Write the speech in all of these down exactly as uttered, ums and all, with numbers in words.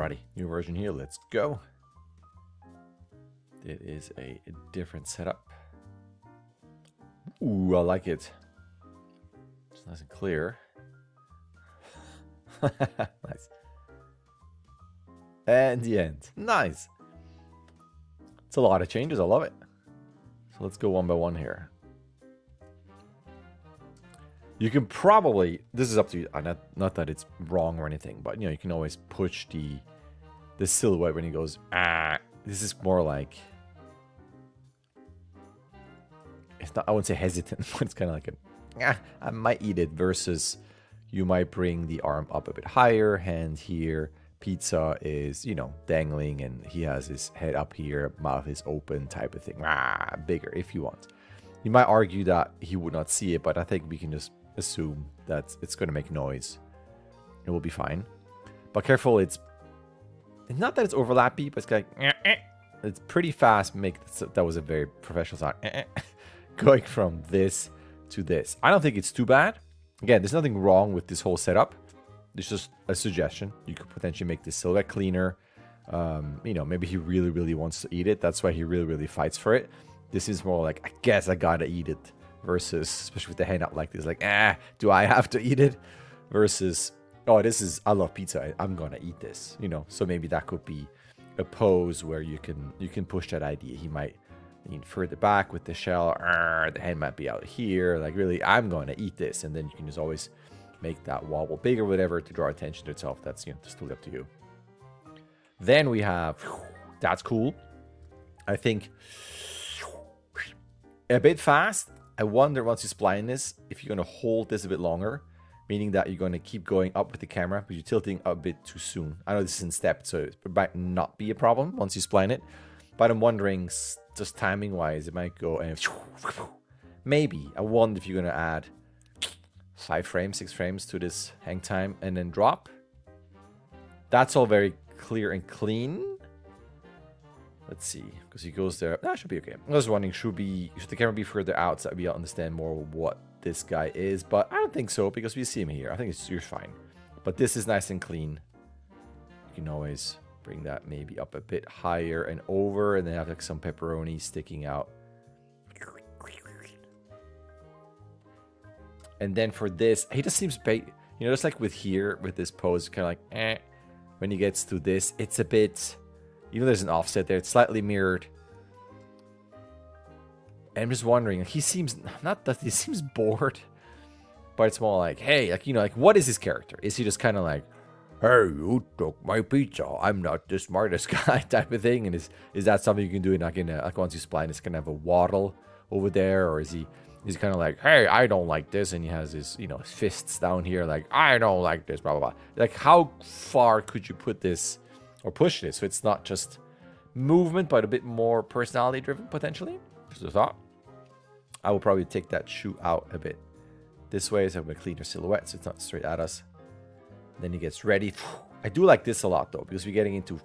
Alrighty, new version here, let's go. It is a different setup. Ooh, I like it. It's nice and clear. Nice. And the end. Nice. It's a lot of changes. I love it. So let's go one by one here. You can probably, this is up to you. Not, not that it's wrong or anything, but you know, you can always push the the silhouette when he goes, ah. This is more like, it's not, I wouldn't say hesitant, but it's kind of like a, ah, I might eat it, versus you might bring the arm up a bit higher, hand here. Pizza is, you know, dangling, and he has his head up here, mouth is open type of thing. Ah, bigger if you want. You might argue that he would not see it, but I think we can just assume that it's going to make noise. It will be fine. But careful, it's not that it's overlappy, but it's kind of like, it's pretty fast. Make that was a very professional sound. Going from this to this. I don't think it's too bad. Again, there's nothing wrong with this whole setup. It's just a suggestion. You could potentially make this silhouette cleaner. Um, you know, maybe he really, really wants to eat it. That's why he really, really fights for it. This is more like, I guess I gotta eat it. Versus, especially with the hand out like this, like, ah, do I have to eat it? Versus, oh, this is, I love pizza. I'm gonna eat this, you know? So maybe that could be a pose where you can you can push that idea. He might lean further back with the shell. Arr, the hand might be out here. Like, really, I'm gonna eat this. And then you can just always make that wobble big or whatever to draw attention to itself. That's, you know, just totally up to you. Then we have, that's cool. I think a bit fast. I wonder once you spline this, if you're gonna hold this a bit longer, meaning that you're gonna keep going up with the camera, but you're tilting a bit too soon. I know this is in step, so it might not be a problem once you spline it, but I'm wondering just timing wise, it might go and maybe, I wonder if you're gonna add five frames, six frames to this hang time and then drop. That's all very clear and clean. Let's see, because he goes there. That should be okay. I was wondering, should be should the camera be further out so that we understand more what this guy is, but I don't think so because we see him here. I think it's, you're fine. But this is nice and clean. You can always bring that maybe up a bit higher and over, and then have like some pepperoni sticking out. And then for this, he just seems, you know, just like with here, with this pose, kind of like, eh. When he gets to this, it's a bit, even though there's an offset there, it's slightly mirrored. And I'm just wondering, he seems, not that he seems bored, but it's more like, hey, like, you know, like, what is his character? Is he just kind of like, hey, you took my pizza, I'm not the smartest guy type of thing? And is is that something you can do in, like, in a, like once you spline, it's kind of a waddle over there? Or is he... he's kind of like, hey, I don't like this. And he has his, you know, fists down here. Like, I don't like this, blah, blah, blah. Like, how far could you put this or push this? So it's not just movement, but a bit more personality driven, potentially. Just a thought. I will probably take that shoe out a bit this way, so I have a cleaner silhouette, so it's not straight at us. Then he gets ready. I do like this a lot, though, because we're getting into...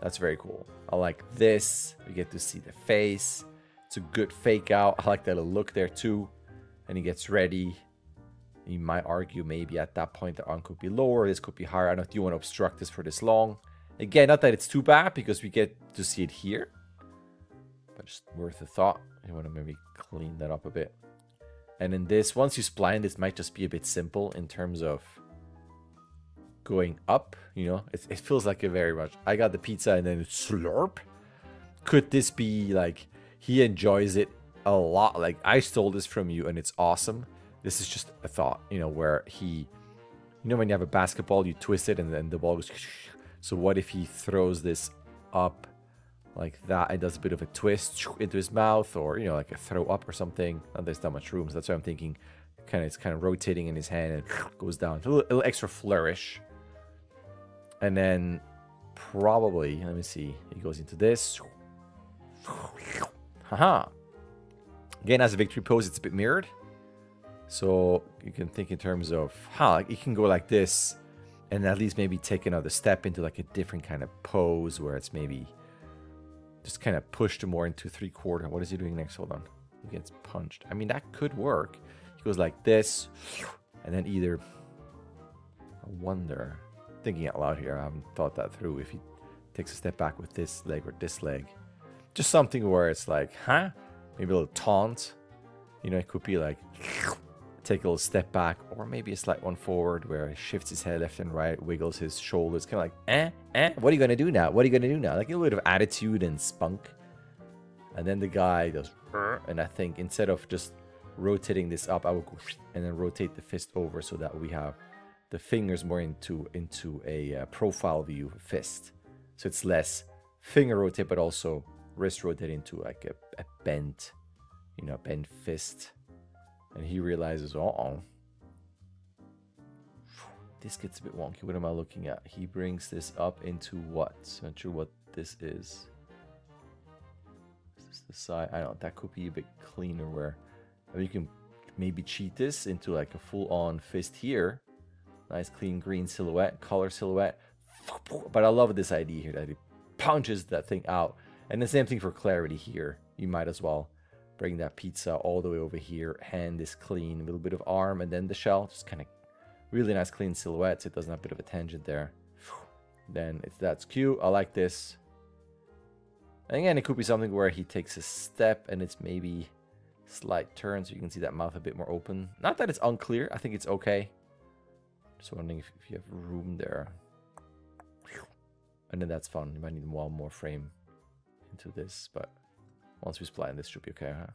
that's very cool. I like this. We get to see the face. It's a good fake out. I like that little look there too. And he gets ready. You might argue maybe at that point the arm could be lower. This could be higher. I don't know if you want to obstruct this for this long. Again, not that it's too bad because we get to see it here. But just worth a thought. You want to maybe clean that up a bit. And in this, once you spline, this might just be a bit simple in terms of going up. You know, it, it feels like a very much, I got the pizza and then it's slurp. Could this be like... he enjoys it a lot. Like, I stole this from you and it's awesome. This is just a thought, you know, where he... you know, when you have a basketball, you twist it and then the ball goes... so what if he throws this up like that and does a bit of a twist into his mouth, or, you know, like a throw up or something? Not there's not much room, so that's why I'm thinking kind of it's kind of rotating in his hand and it goes down. A little, a little extra flourish. And then probably... let me see. He goes into this. Haha. Again, as a victory pose, it's a bit mirrored. So you can think in terms of how, like, you can go like this and at least maybe take another step into like a different kind of pose where it's maybe just kind of pushed more into three quarter. What is he doing next? Hold on. He gets punched. I mean, that could work. He goes like this and then either, I wonder, thinking out loud here. I haven't thought that through. If he takes a step back with this leg or this leg, just something where it's like, huh? Maybe a little taunt. You know, it could be like, take a little step back, or maybe a slight one forward where he shifts his head left and right, wiggles his shoulders, kind of like, eh, eh, what are you going to do now? What are you going to do now? Like a little bit of attitude and spunk. And then the guy goes, and I think instead of just rotating this up, I will go and then rotate the fist over so that we have the fingers more into into a uh, profile view fist. So it's less finger rotate, but also wrist rotate into like a, a bent, you know, bent fist. And he realizes, uh-oh, this gets a bit wonky. What am I looking at? He brings this up into what? I'm not sure what this is. Is this the side? I don't know. That could be a bit cleaner where I mean, you can maybe cheat this into like a full-on fist here. Nice, clean, green silhouette, color silhouette. But I love this idea here that he punches that thing out. And the same thing for clarity here. You might as well bring that pizza all the way over here. Hand is clean, a little bit of arm, and then the shell. Just kind of really nice, clean silhouettes. It doesn't have a bit of a tangent there. Then it's, that's cute. I like this. And again, it could be something where he takes a step and it's maybe slight turn, so you can see that mouth a bit more open. Not that it's unclear. I think it's okay. Just wondering if, if you have room there. And then that's fun. You might need one more frame into this, but once we spline, this should be okay, huh?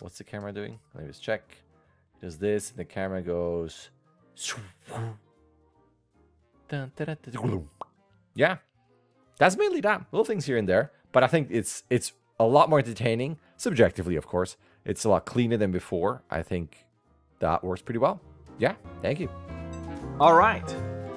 What's the camera doing? Let me just check. It does this, and the camera goes... Yeah. That's mainly that. Little things here and there. But I think it's it's a lot more entertaining. Subjectively, of course. It's a lot cleaner than before. I think that works pretty well. Yeah, thank you. All right.